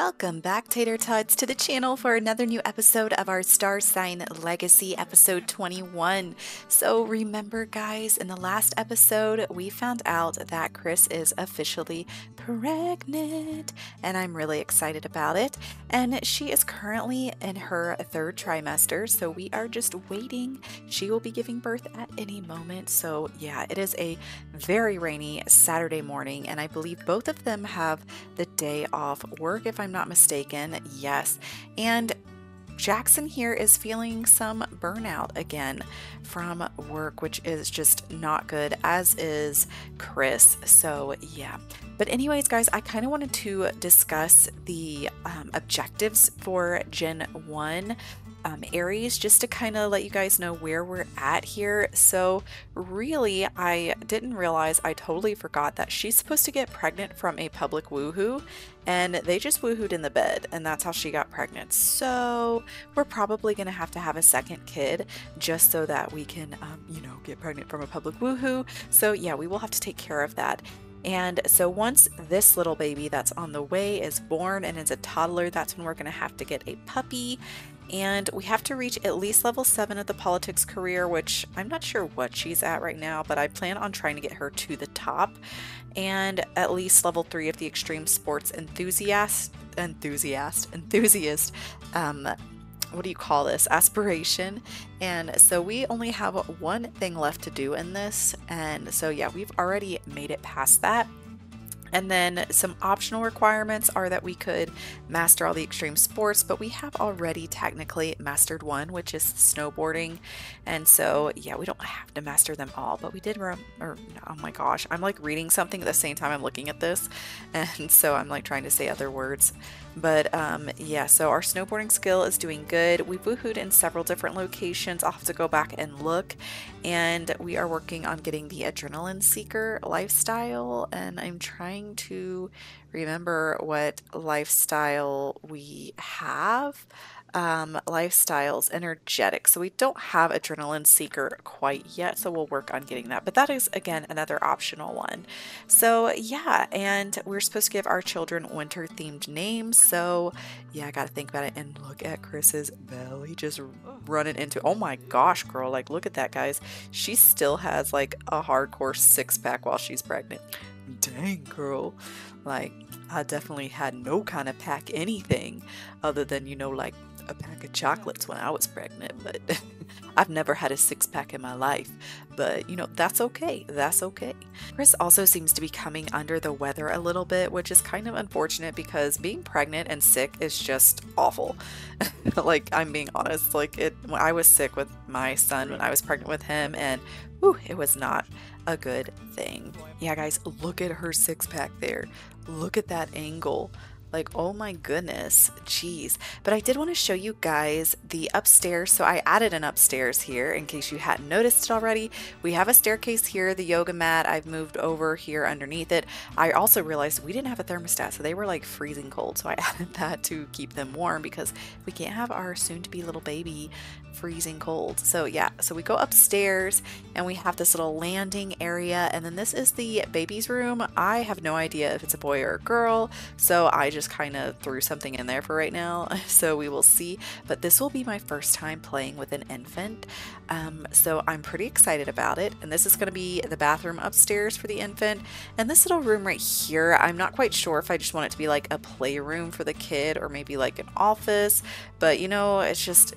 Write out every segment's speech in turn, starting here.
Welcome back, Tater Tots, to the channel for another new episode of our Star Sign Legacy, episode 21. So remember, guys, in the last episode, we found out that Chrys is officially pregnant, and I'm really excited about it. And she is currently in her third trimester, so we are just waiting. She will be giving birth at any moment. So yeah, it is a very rainy Saturday morning, and I believe both of them have the day off work, if I'm not mistaken. Yes. And Jaxon here is feeling some burnout again from work, which is just not good, as is Chrys. So yeah. But anyways, guys, I kind of wanted to discuss the objectives for Gen 1 Aries, just to kind of let you guys know where we're at here. So really, I didn't realize, I totally forgot that she's supposed to get pregnant from a public woohoo, and they just woohooed in the bed, and that's how she got pregnant. So we're probably gonna have to have a second kid just so that we can you know, get pregnant from a public woohoo. So yeah, we will have to take care of that. And so once this little baby that's on the way is born and is a toddler, that's when we're gonna have to get a puppy. And we have to reach at least level 7 of the politics career, which I'm not sure what she's at right now, but I plan on trying to get her to the top, and at least level 3 of the extreme sports enthusiast what do you call this, aspiration. And so we only have one thing left to do in this, and so yeah, we've already made it past that. And then some optional requirements are that we could master all the extreme sports, but we have already technically mastered one, which is snowboarding. And so yeah, we don't have to master them all, but we did oh my gosh, I'm like reading something at the same time I'm looking at this, and so I'm like trying to say other words. But yeah, so our snowboarding skill is doing good. We woohooed in several different locations. I'll have to go back and look. And we are working on getting the Adrenaline Seeker lifestyle, and I'm trying to remember what lifestyle we have. Lifestyles, energetic. So we don't have Adrenaline Seeker quite yet, so we'll work on getting that. But that is, again, another optional one. So yeah, and we're supposed to give our children winter themed names. So yeah, I gotta think about it. And look at Chrys's belly just running into, oh my gosh, girl, like look at that, guys. She still has like a hardcore six-pack while she's pregnant. Dang, girl, like I definitely had no kind of pack anything other than, you know, like a pack of chocolates when I was pregnant, but I've never had a six-pack in my life. But you know, that's okay, that's okay. Chrys also seems to be coming under the weather a little bit, which is kind of unfortunate, because being pregnant and sick is just awful. Like, I'm being honest, like when I was sick with my son, when I was pregnant with him, and whew, it was not a good thing. Yeah, guys, look at her six-pack there, look at that angle. Like, oh my goodness, jeez. But I did want to show you guys the upstairs. So I added an upstairs here in case you hadn't noticed it already. We have a staircase here, the yoga mat. I've moved over here underneath it. I also realized we didn't have a thermostat, so they were like freezing cold. So I added that to keep them warm, because we can't have our soon-to-be little baby freezing cold. So yeah, so we go upstairs and we have this little landing area. And then this is the baby's room. I have no idea if it's a boy or a girl, so I just kind of threw something in there for right now, so we will see. But this will be my first time playing with an infant, so I'm pretty excited about it. And this is going to be the bathroom upstairs for the infant. And this little room right here, I'm not quite sure if I just want it to be like a playroom for the kid, or maybe like an office, but you know, it's just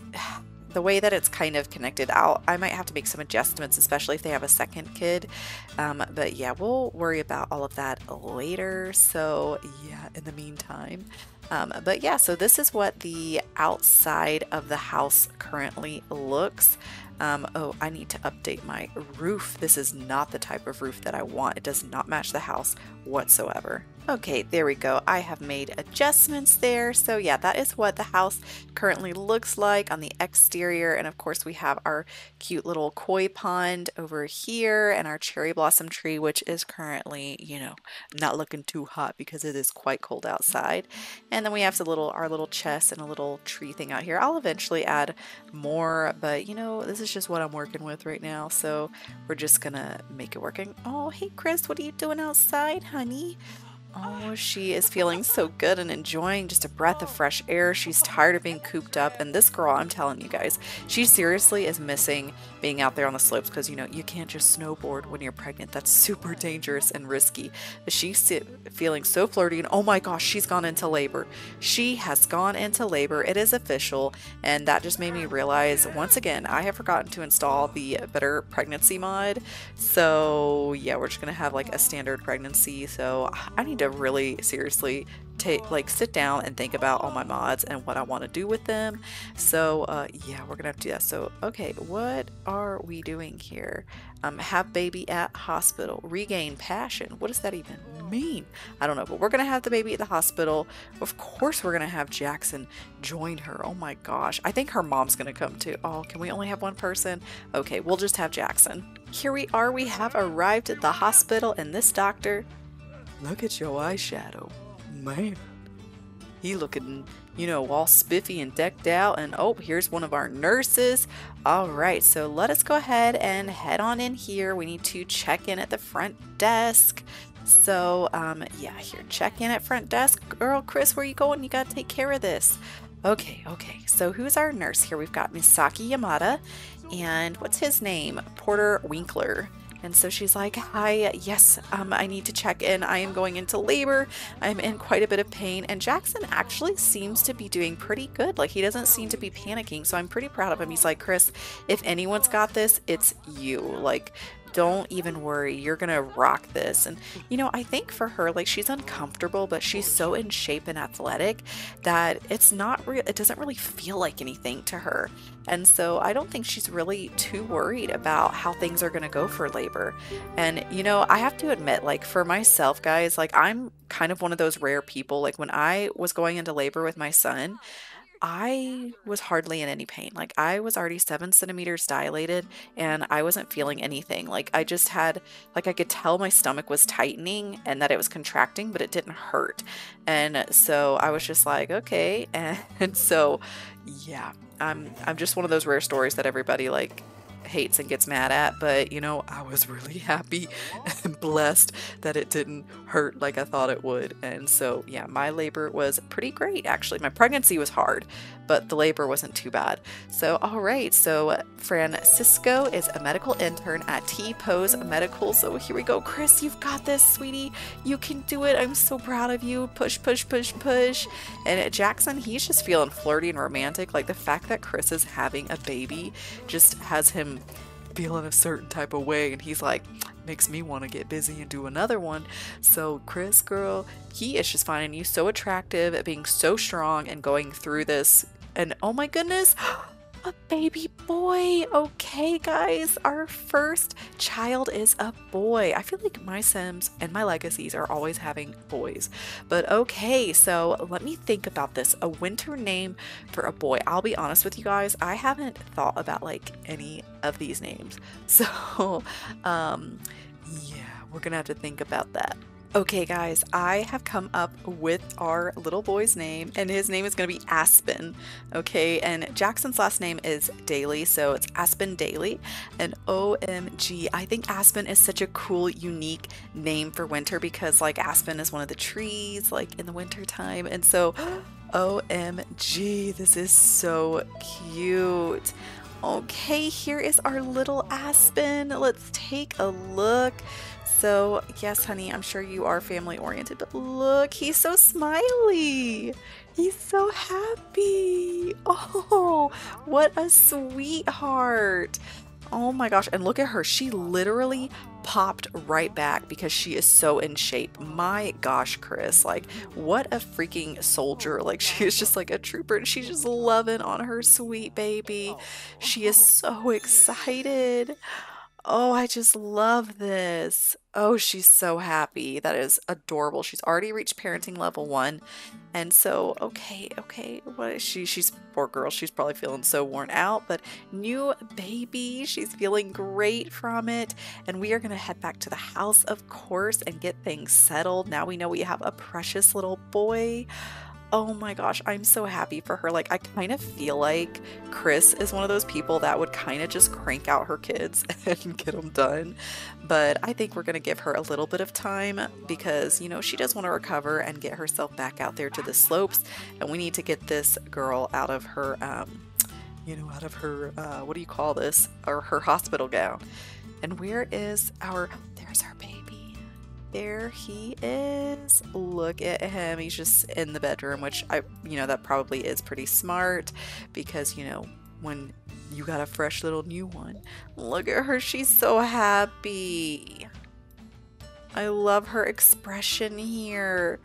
the way that it's kind of connected out. I might have to make some adjustments, especially if they have a second kid. But yeah, we'll worry about all of that later. So yeah, in the meantime, but yeah, so this is what the outside of the house currently looks. Oh, I need to update my roof. This is not the type of roof that I want. It does not match the house whatsoever. Okay, there we go. I have made adjustments there. So yeah, that is what the house currently looks like on the exterior. And of course, we have our cute little koi pond over here, and our cherry blossom tree, which is currently, you know, not looking too hot because it is quite cold outside. And then we have our little chest and a little tree thing out here. I'll eventually add more, but you know, this is just what I'm working with right now, so we're just gonna make it working. Oh, hey Chrys, what are you doing outside, honey? Oh, she is feeling so good and enjoying just a breath of fresh air. She's tired of being cooped up. And this girl, I'm telling you guys, she seriously is missing being out there on the slopes because, you know, you can't just snowboard when you're pregnant. That's super dangerous and risky. But she's feeling so flirty. And oh my gosh, she's gone into labor. She has gone into labor. It is official. And that just made me realize, once again, I have forgotten to install the Better Pregnancy mod. So yeah, we're just going to have like a standard pregnancy. So I need to really seriously sit down and think about all my mods and what I want to do with them. So yeah, we're gonna have to do that. So okay, what are we doing here? Have baby at hospital, regain passion. What does that even mean? I don't know, but we're gonna have the baby at the hospital. Of course we're gonna have Jaxon join her. Oh my gosh, I think her mom's gonna come too. Oh, can we only have one person? Okay, we'll just have Jaxon. Here we are, we have arrived at the hospital, and this doctor, look at your eyeshadow. Man. He looking, you know, all spiffy and decked out. And oh, here's one of our nurses. All right, so let us go ahead and head on in here. We need to check in at the front desk. So yeah, here, check in at front desk. Girl, Chrys, where you going? You got to take care of this. Okay, okay. So who's our nurse here? We've got Misaki Yamada. And what's his name? Porter Winkler. And so she's like, hi, yes, I need to check in. I am going into labor. I'm in quite a bit of pain. And Jaxon actually seems to be doing pretty good. Like, he doesn't seem to be panicking. So I'm pretty proud of him. He's like, Chrys, if anyone's got this, it's you. Like, don't even worry, you're gonna rock this. And you know, I think for her, like, she's uncomfortable, but she's so in shape and athletic that it's not real, it doesn't really feel like anything to her. And so I don't think she's really too worried about how things are gonna go for labor. And you know, I have to admit, like, for myself, guys, like, I'm kind of one of those rare people. Like, when I was going into labor with my son, I was hardly in any pain. Like, I was already 7 centimeters dilated and I wasn't feeling anything. Like, I just had, like, I could tell my stomach was tightening and that it was contracting, but it didn't hurt. And so I was just like, okay. And so, yeah, I'm just one of those rare stories that everybody, like, hates and gets mad at, but you know, I was really happy and blessed that it didn't hurt like I thought it would. And so yeah, my labor was pretty great actually. My pregnancy was hard, but the labor wasn't too bad. So all right, so Francisco is a medical intern at T-Pose Medical. So here we go, Chrys, you've got this, sweetie. You can do it. I'm so proud of you. Push, push, push, push. And Jaxon, he's just feeling flirty and romantic. Like, the fact that Chrys is having a baby just has him feeling a certain type of way, and he's like, makes me want to get busy and do another one. So Chrys, girl, he is just finding you so attractive at being so strong and going through this. And oh my goodness, a baby boy. Okay guys, our first child is a boy. I feel like my Sims and my legacies are always having boys, but okay, so let me think about this. A winter name for a boy. I'll be honest with you guys, I haven't thought about like any of these names, so yeah, we're gonna have to think about that. Okay guys, I have come up with our little boy's name, and his name is going to be Aspen. Okay, and Jaxon's last name is Daley, so it's Aspen Daley. And OMG, I think Aspen is such a cool, unique name for winter because, like, Aspen is one of the trees, like, in the winter time. And so, OMG, this is so cute. Okay, here is our little Aspen. Let's take a look. So yes, honey, I'm sure you are family oriented, but look, he's so smiley. He's so happy. Oh, what a sweetheart. Oh my gosh. And look at her. She literally popped right back because she is so in shape. My gosh, Chrys, like, what a freaking soldier. Like, she is just like a trooper, and she's just loving on her sweet baby. She is so excited. Oh, I just love this. Oh, she's so happy. That is adorable. She's already reached parenting level 1. And so, okay, okay. What is she? She's, poor girl, she's probably feeling so worn out, but new baby. She's feeling great from it. And we are going to head back to the house, of course, and get things settled. Now we know we have a precious little boy. oh my gosh, I'm so happy for her. Like, I kind of feel like Chrys is one of those people that would kind of just crank out her kids and get them done. But I think we're going to give her a little bit of time because, you know, she does want to recover and get herself back out there to the slopes. And we need to get this girl out of her, you know, out of her, what do you call this? Or her hospital gown. And where is our, there's our baby. There he is. Look at him. He's just in the bedroom, which I, you know, that probably is pretty smart because, you know, when you got a fresh little new one, look at her. She's so happy. I love her expression here.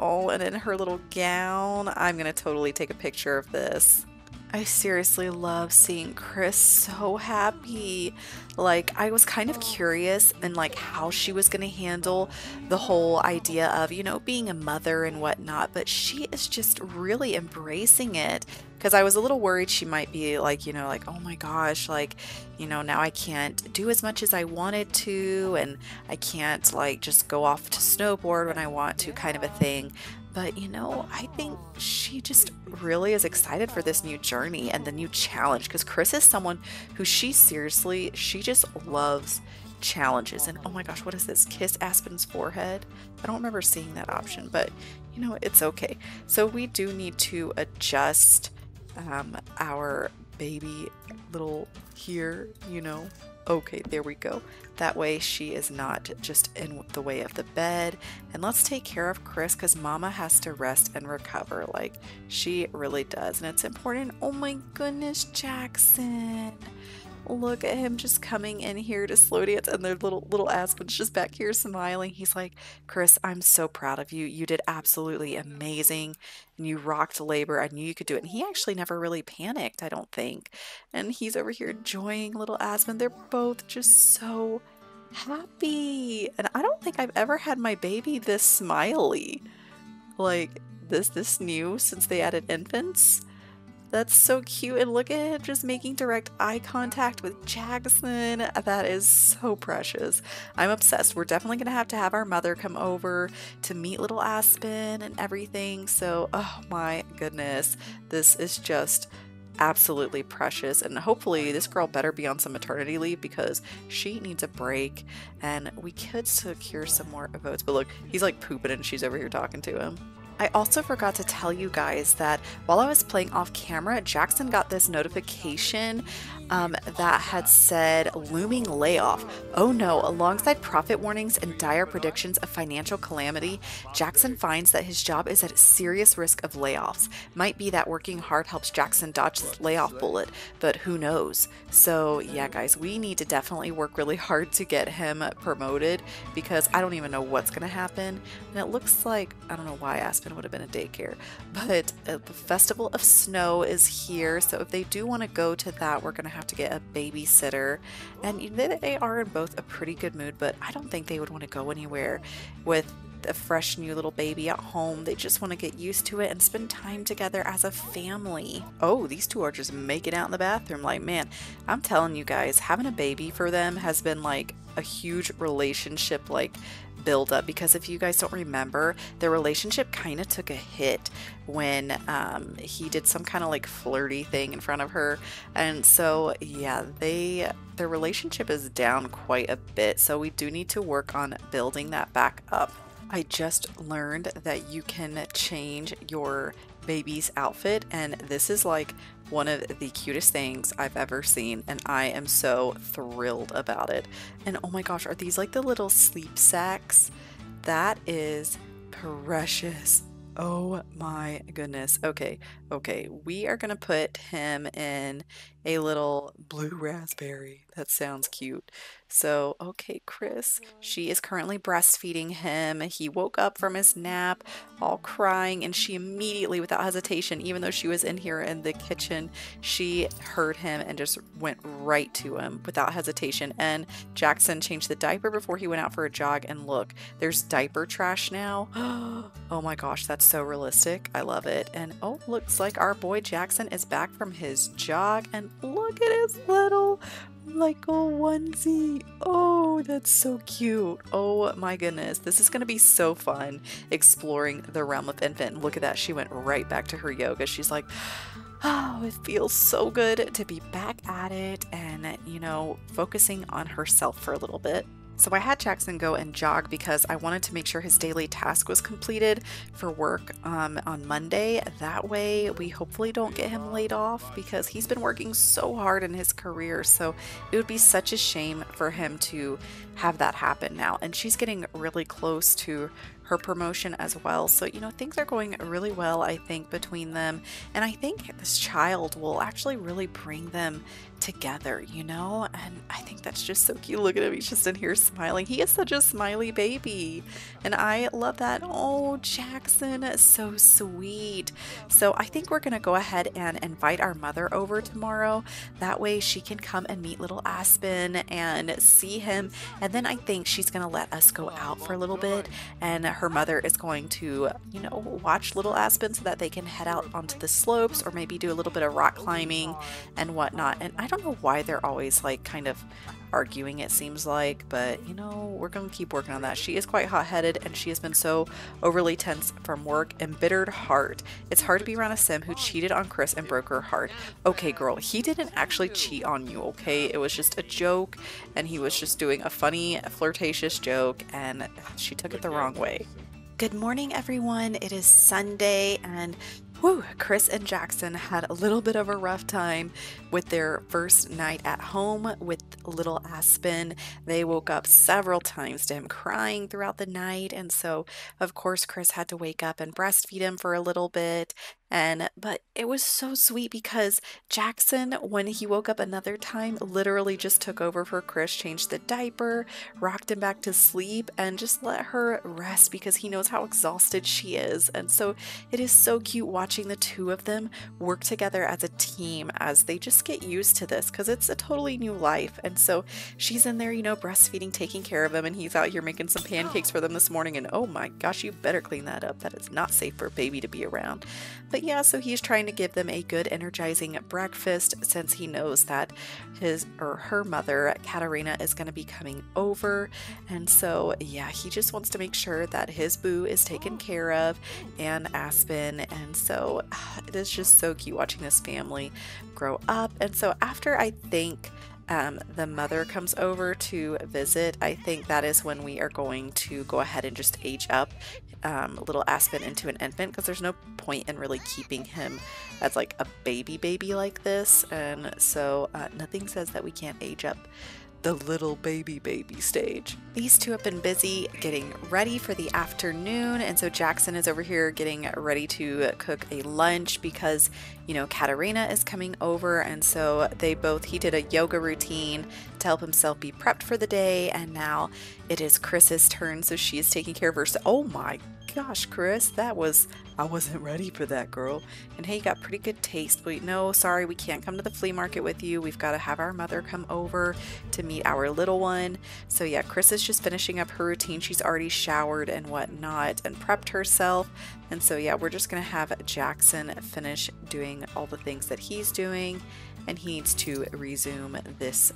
Oh, and in her little gown. I'm going to totally take a picture of this. I seriously love seeing Chrys so happy. Like, I was kind of curious and like how she was going to handle the whole idea of, you know, being a mother and whatnot, but she is just really embracing it. Because I was a little worried she might be like, you know, like, oh my gosh, like, you know, now I can't do as much as I wanted to, and I can't like just go off to snowboard when I want to, kind of a thing. But, you know, I think she just really is excited for this new journey and the new challenge, because Chrys is someone who she just loves challenges. And oh my gosh, what is this? Kiss Aspen's forehead? I don't remember seeing that option, but you know, it's okay. So we do need to adjust our baby little here, you know. Okay, there we go. That way she is not just in the way of the bed. And let's take care of Chrys, because mama has to rest and recover. Like, she really does, and it's important. Oh my goodness, Jaxon, look at him just coming in here to slow dance, and their little Aspen's just back here smiling. He's like, Chrys, I'm so proud of you. You did absolutely amazing. And you rocked labor. I knew you could do it. And he actually never really panicked, I don't think. And he's over here enjoying little Aspen. They're both just so happy. And I don't think I've ever had my baby this smiley. Like, this new since they added infants. That's so cute. And look at him just making direct eye contact with Jaxon. That is so precious. I'm obsessed. We're definitely going to have our mother come over to meet little Aspen and everything. So, oh my goodness. This is just absolutely precious. And hopefully this girl better be on some maternity leave, because she needs a break. And we could secure some more votes. But look, he's like pooping and she's over here talking to him. I also forgot to tell you guys that while I was playing off camera, Jaxon got this notification that had said looming layoff. Oh no, alongside profit warnings and dire predictions of financial calamity, Jaxon finds that his job is at serious risk of layoffs. Might be that working hard helps Jaxon dodge this layoff bullet, but who knows? So yeah, guys, we need to definitely work really hard to get him promoted, because I don't even know what's going to happen. And it looks like, I don't know why Aspen would have been a daycare, but the Festival of Snow is here. So if they do want to go to that, we're going to have to get a babysitter. And they are in both a pretty good mood, but I don't think they would want to go anywhere with a fresh new little baby at home. They just want to get used to it and spend time together as a family. Oh, these two are just making out in the bathroom. Like, man, I'm telling you guys, having a baby for them has been like a huge relationship like build up, because if you guys don't remember, their relationship kind of took a hit when he did some kind of like flirty thing in front of her. And so yeah, their relationship is down quite a bit, so we do need to work on building that back up. I just learned that you can change your baby's outfit, and this is like one of the cutest things I've ever seen, and I am so thrilled about it. And oh my gosh, are these like the little sleep sacks? That is precious. Oh my goodness. Okay, we are gonna put him in a little blue raspberry. That sounds cute. So, okay, Chrys, she is currently breastfeeding him. He woke up from his nap all crying, and she immediately, without hesitation, even though she was in here in the kitchen, she heard him and just went right to him without hesitation. And Jaxon changed the diaper before he went out for a jog, and look, there's diaper trash now. Oh my gosh, that's so realistic. I love it. And oh, looks like our boy Jaxon is back from his jog, and look at his little like a onesie. Oh, that's so cute. Oh my goodness. This is going to be so fun exploring the realm of infant. And look at that. She went right back to her yoga. She's like, oh, it feels so good to be back at it and, you know, focusing on herself for a little bit. So I had Jaxon go and jog because I wanted to make sure his daily task was completed for work on Monday. That way we hopefully don't get him laid off because he's been working so hard in his career. So it would be such a shame for him to have that happen now. And she's getting really close to her promotion as well. So, you know, things are going really well, I think, between them. And I think this child will actually really bring them together, you know? And I think that's just so cute. Look at him. He's just in here smiling. He is such a smiley baby. And I love that. Oh, Jaxon, so sweet. So I think we're going to go ahead and invite our mother over tomorrow. That way she can come and meet little Aspen and see him. And then I think she's going to let us go out for a little bit, and her mother is going to, you know, watch little Aspen so that they can head out onto the slopes or maybe do a little bit of rock climbing and whatnot. And I don't know why they're always like kind of arguing, it seems like, but you know, we're going to keep working on that. She is quite hot-headed and she has been so overly tense from work. Embittered heart. It's hard to be around a sim who cheated on Chrys and broke her heart. Okay, girl, he didn't actually cheat on you, okay? It was just a joke and he was just doing a funny, flirtatious joke and she took it the wrong way. Good morning, everyone. It is Sunday and whew, Chrys and Jaxon had a little bit of a rough time with their first night at home with little Aspen. They woke up several times to him crying throughout the night, and so of course Chrys had to wake up and breastfeed him for a little bit. But it was so sweet because Jaxon, when he woke up another time, literally just took over for Chrys, changed the diaper, rocked him back to sleep, and just let her rest because he knows how exhausted she is. And so it is so cute watching the two of them work together as a team as they just get used to this because it's a totally new life. And so she's in there, you know, breastfeeding, taking care of him, and he's out here making some pancakes for them this morning. And oh my gosh, you better clean that up. That is not safe for a baby to be around. But yeah, so he's trying to give them a good energizing breakfast since he knows that his or her mother, Katarina, is going to be coming over. And so yeah, he just wants to make sure that his boo is taken care of and Aspen. And so it is just so cute watching this family grow up. And so after I think the mother comes over to visit, I think that is when we are going to go ahead and just age up little Aspen into an infant because there's no point in really keeping him as like a baby like this. And so nothing says that we can't age up the little baby stage. These two have been busy getting ready for the afternoon, and so Jaxon is over here getting ready to cook a lunch because, you know, Katarina is coming over. And so he did a yoga routine to help himself be prepped for the day, and now it is Chrys's turn, so she is taking care of her. Oh my gosh, Chrys, I wasn't ready for that, girl. And hey, you got pretty good taste. But no, sorry, we can't come to the flea market with you. We've got to have our mother come over to meet our little one. So yeah, Chrys is just finishing up her routine. She's already showered and whatnot and prepped herself. And so yeah, we're just going to have Jaxon finish doing all the things that he's doing, and he needs to resume this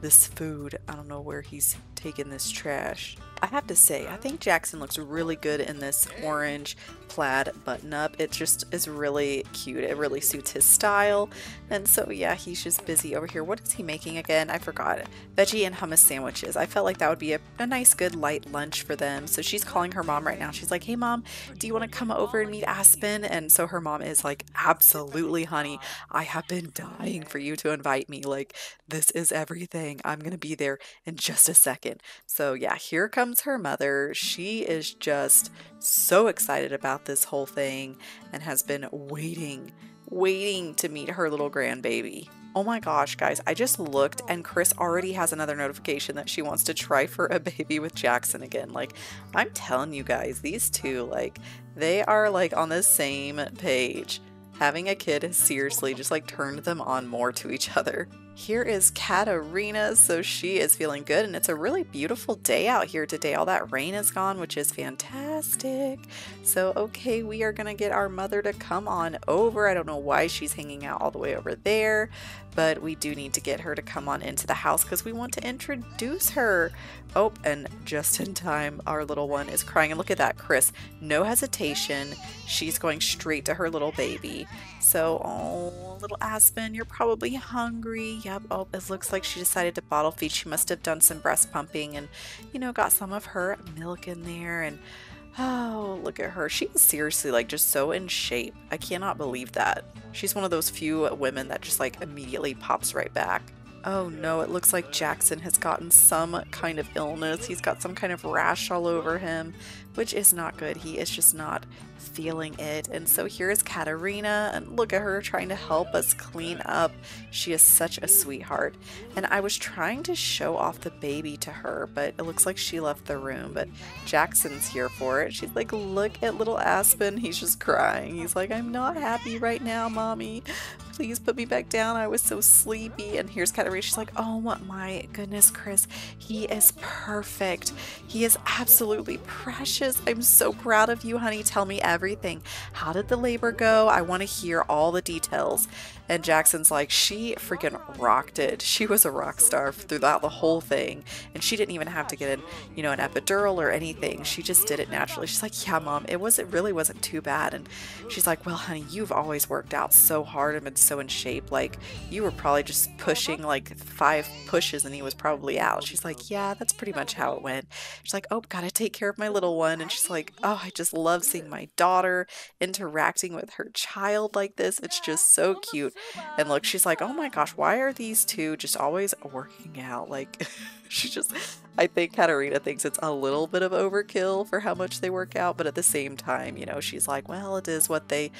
this food. I don't know where he's taking this trash. I have to say, I think Jaxon looks really good in this orange plaid button-up. It just is really cute. It really suits his style. And so yeah, he's just busy over here. What is he making again? I forgot. Veggie and hummus sandwiches. I felt like that would be a nice good light lunch for them. So she's calling her mom right now. She's like, hey mom, do you want to come over and meet Aspen? And so her mom is like, absolutely honey, I have been dying for you to invite me. Like, this is everything. I'm gonna be there in just a second. So yeah, here comes her mother. She is just so excited about this whole thing and has been waiting to meet her little grandbaby. Oh my gosh, guys, I just looked and Chrys already has another notification that she wants to try for a baby with Jaxon again. Like, I'm telling you guys, these two, like, they are like on the same page. Having a kid has seriously just like turned them on more to each other. Here is Katarina, so she is feeling good, and it's a really beautiful day out here today. All that rain is gone, which is fantastic. fantastic. So, okay, we are going to get our mother to come on over. I don't know why she's hanging out all the way over there, but we do need to get her to come on into the house because we want to introduce her. Oh, and just in time, our little one is crying. And look at that, Chrys. No hesitation. She's going straight to her little baby. So, oh, little Aspen, you're probably hungry. Yep. Oh, it looks like she decided to bottle feed. She must have done some breast pumping and, you know, got some of her milk in there. And oh, look at her. She's seriously like just so in shape. I cannot believe that. She's one of those few women that just like immediately pops right back. Oh no, it looks like Jaxon has gotten some kind of illness. He's got some kind of rash all over him, which is not good. He is just not feeling it. And so here is Katarina, and look at her trying to help us clean up. She is such a sweetheart. And I was trying to show off the baby to her, but it looks like she left the room. But Jaxon's here for it. She's like, look at little Aspen. He's just crying. He's like, I'm not happy right now, mommy. Please put me back down. I was so sleepy. And here's Katarina. She's like, oh my goodness, Chrys. He is perfect. He is absolutely precious. I'm so proud of you, honey. Tell me everything. How did the labor go? I want to hear all the details. And Jaxon's like, she freaking rocked it. She was a rock star throughout the whole thing. And she didn't even have to get an, you know, an epidural or anything. She just did it naturally. She's like, yeah, mom, it really wasn't too bad. And she's like, well, honey, you've always worked out so hard and been so in shape. Like, you were probably just pushing like 5 pushes and he was probably out. She's like, yeah, that's pretty much how it went. She's like, oh, gotta take care of my little one. And she's like, oh, I just love seeing my daughter interacting with her child like this. It's just so cute. And look, she's like, oh my gosh, why are these two just always working out? Like, she just, I think Katarina thinks it's a little bit of overkill for how much they work out, but at the same time, you know, she's like, well, it is what they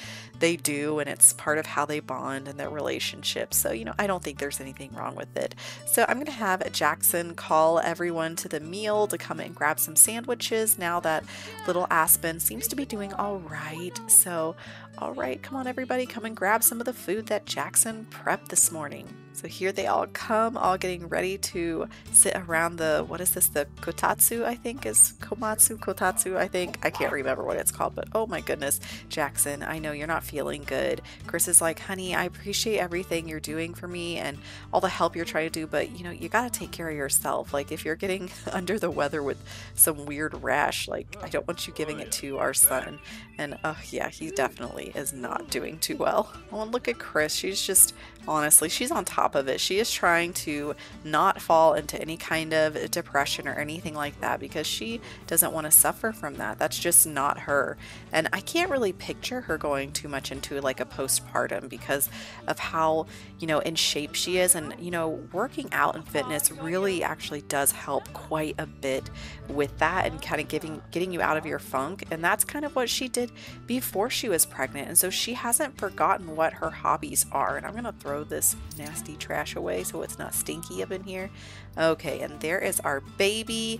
do, and it's part of how they bond and their relationship. So, you know, I don't think there's anything wrong with it. So I'm gonna have Jaxon call everyone to the meal to come and grab some sandwiches now that little Aspen seems to be doing all right. So, all right, come on everybody, come and grab some of the food that Jaxon prepped this morning. So here they all come, all getting ready to sit around the, what is this, the kotatsu, I think, is komatsu, kotatsu, I think. I can't remember what it's called, but oh my goodness, Jaxon, I know you're not feeling good. Chrys is like, honey, I appreciate everything you're doing for me and all the help you're trying to do, but you know, you gotta take care of yourself. Like, if you're getting under the weather with some weird rash, like, I don't want you giving it to our son. And yeah, he definitely is not doing too well. Oh, and look at Chrys, she's just, honestly, she's on top of it. She is trying to not fall into any kind of depression or anything like that because she doesn't want to suffer from that. That's just not her. And I can't really picture her going too much into like a postpartum because of how, you know, in shape she is. And, you know, working out and fitness really actually does help quite a bit with that and kind of getting you out of your funk. And that's kind of what she did before she was pregnant. And so she hasn't forgotten what her hobbies are. And I'm going to throw this nasty trash away so it's not stinky up in here. Okay, and there is our baby.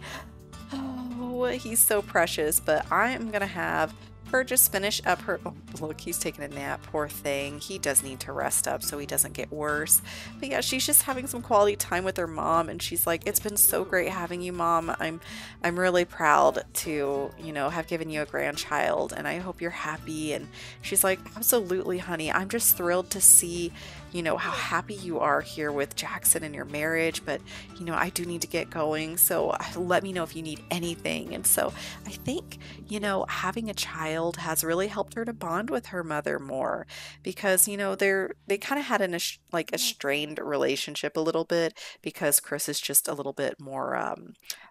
Oh, he's so precious, but I'm gonna have her just finish up her, oh, look, he's taking a nap, poor thing. He does need to rest up so he doesn't get worse. But yeah, she's just having some quality time with her mom, and she's like, it's been so great having you, mom. I'm really proud to, you know, have given you a grandchild, and I hope you're happy. And she's like, absolutely, honey, I'm just thrilled to see, you know, how happy you are here with Jaxon and your marriage, but you know, I do need to get going, so let me know if you need anything. And so I think, you know, having a child has really helped her to bond with her mother more because, you know, they kind of had a strained relationship a little bit because Chrys is just a little bit more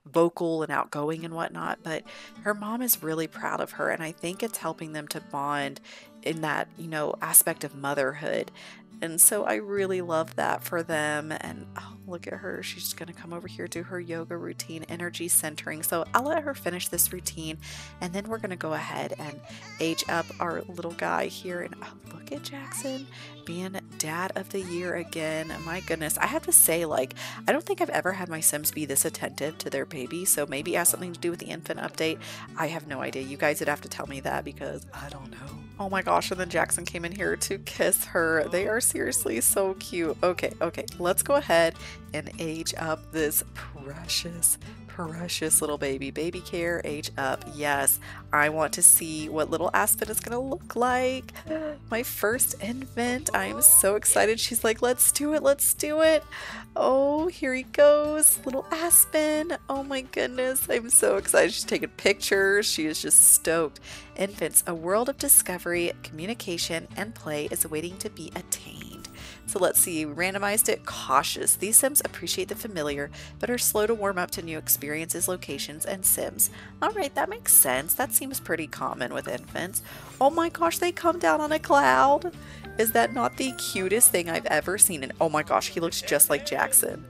vocal and outgoing and whatnot, but her mom is really proud of her, and I think it's helping them to bond in that, you know, aspect of motherhood. And so I really love that for them. And oh, look at her. She's going to come over here, do her yoga routine, energy centering. So I'll let her finish this routine, and then we're going to go ahead and age up our little guy here. And oh, look at Jaxon being dad of the year again. My goodness. I have to say, like, I don't think I've ever had my Sims be this attentive to their baby. So maybe it has something to do with the infant update. I have no idea. You guys would have to tell me that because I don't know. Oh my gosh. And then Jaxon came in here to kiss her. They are seriously so cute. Okay, let's go ahead and age up this precious Precious little baby. Baby care, age up. Yes, I want to see what little Aspen is going to look like. My first invent. I am so excited. She's like, let's do it. Let's do it. Oh, here he goes. Little Aspen. Oh my goodness. I'm so excited. She's taking pictures. She is just stoked. Infants, a world of discovery, communication, and play is waiting to be attained. So let's see, we randomized it, cautious. These Sims appreciate the familiar, but are slow to warm up to new experiences, locations, and Sims. All right, that makes sense. That seems pretty common with infants. Oh my gosh, they come down on a cloud. Is that not the cutest thing I've ever seen? And oh my gosh, he looks just like Jaxon.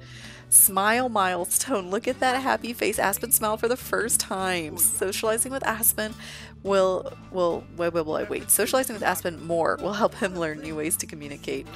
Smile milestone. Look at that happy face. Aspen smiled for the first time. Socializing with Aspen Socializing with Aspen more will help him learn new ways to communicate.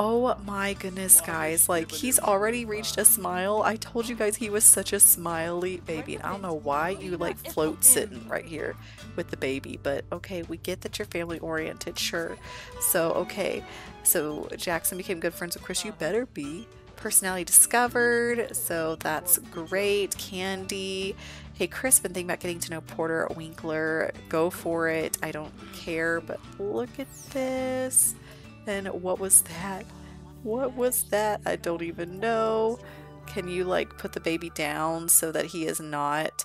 Oh my goodness, guys. Like, he's already reached a smile. I told you guys he was such a smiley baby. And I don't know why you like float sitting right here with the baby, but okay, we get that you're family oriented, sure. So, okay. So Jaxon became good friends with Chrys. You better be. Personality discovered, so that's great. Candy. Hey Chrys, been thinking about getting to know Porter Winkler. Go for it. I don't care, but look at this. And what was that? What was that? I don't even know. Can you like put the baby down so that he is not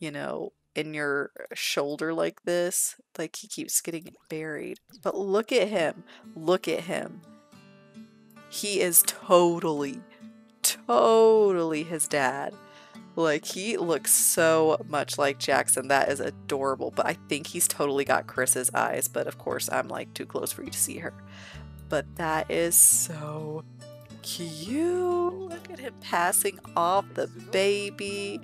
you know, in your shoulder like this? Like, he keeps getting buried. But look at him. Look at him. He is totally his dad. Like, he looks so much like Jaxon. That is adorable. But I think he's totally got Chrys's eyes. But of course, I'm like too close for you to see her. But that is so cute. Look at him passing off the baby.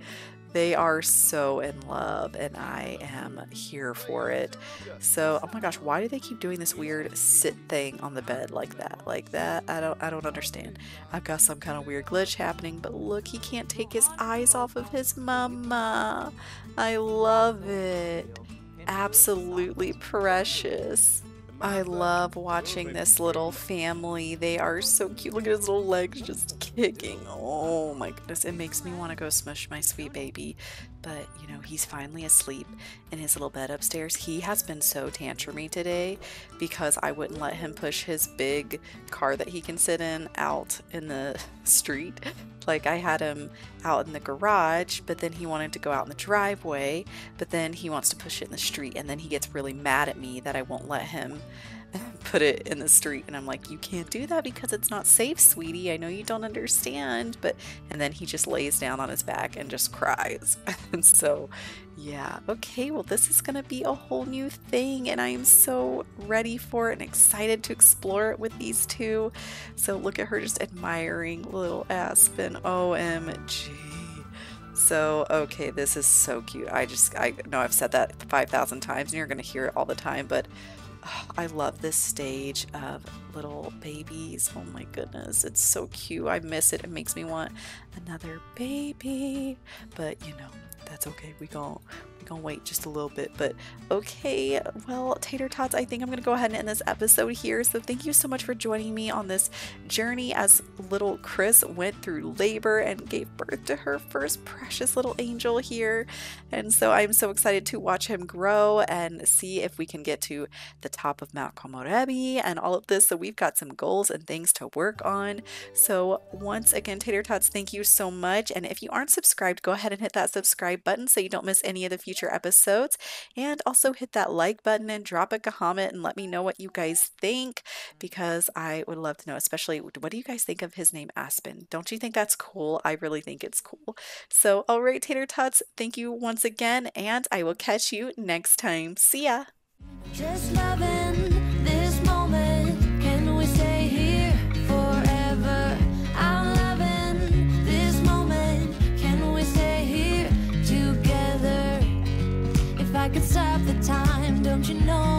They are so in love, and I am here for it. So, oh my gosh, why do they keep doing this weird sit thing on the bed like that? Like that? I don't understand. I've got some kind of weird glitch happening, but look, he can't take his eyes off of his mama. I love it. Absolutely precious. I love watching this little family. They are so cute. Look at his little legs just kicking. Oh my goodness. It makes me want to go smush my sweet baby. But, you know, he's finally asleep in his little bed upstairs. He has been so tantrumy today because I wouldn't let him push his big car that he can sit in out in the street. Like, I had him out in the garage, but then he wanted to go out in the driveway, but then he wants to push it in the street, and then he gets really mad at me that I won't let him put it in the street. And I'm like, you can't do that because it's not safe, sweetie. I know you don't understand. But, and then he just lays down on his back and just cries. And so, yeah. Okay, well, this is going to be a whole new thing, and I am so ready for it and excited to explore it with these two. So look at her just admiring little Aspen. OMG. So, okay, this is so cute. I know I've said that 5,000 times, and you're going to hear it all the time, but I love this stage of little babies. Oh my goodness, it's so cute. I miss it. It makes me want another baby, but you know, that's okay. We're gonna wait just a little bit. But okay, well, tater tots, I think I'm gonna go ahead and end this episode here. So thank you so much for joining me on this journey as little Chrys went through labor and gave birth to her first precious little angel here. And so I'm so excited to watch him grow and see if we can get to the top of Mount Komorebi and all of this. So we've got some goals and things to work on. So once again, tater tots, thank you so much. And if you aren't subscribed, go ahead and hit that subscribe button so you don't miss any of the future episodes, and also hit that like button and drop a comment and let me know what you guys think, because I would love to know, especially what do you guys think of his name Aspen? Don't you think that's cool? I really think it's cool. So all right, tater tots, thank you once again, and I will catch you next time. See ya. Just loving this moment. Can we stay here forever? I'm loving this moment. Can we stay here together? I could stop the time, don't you know?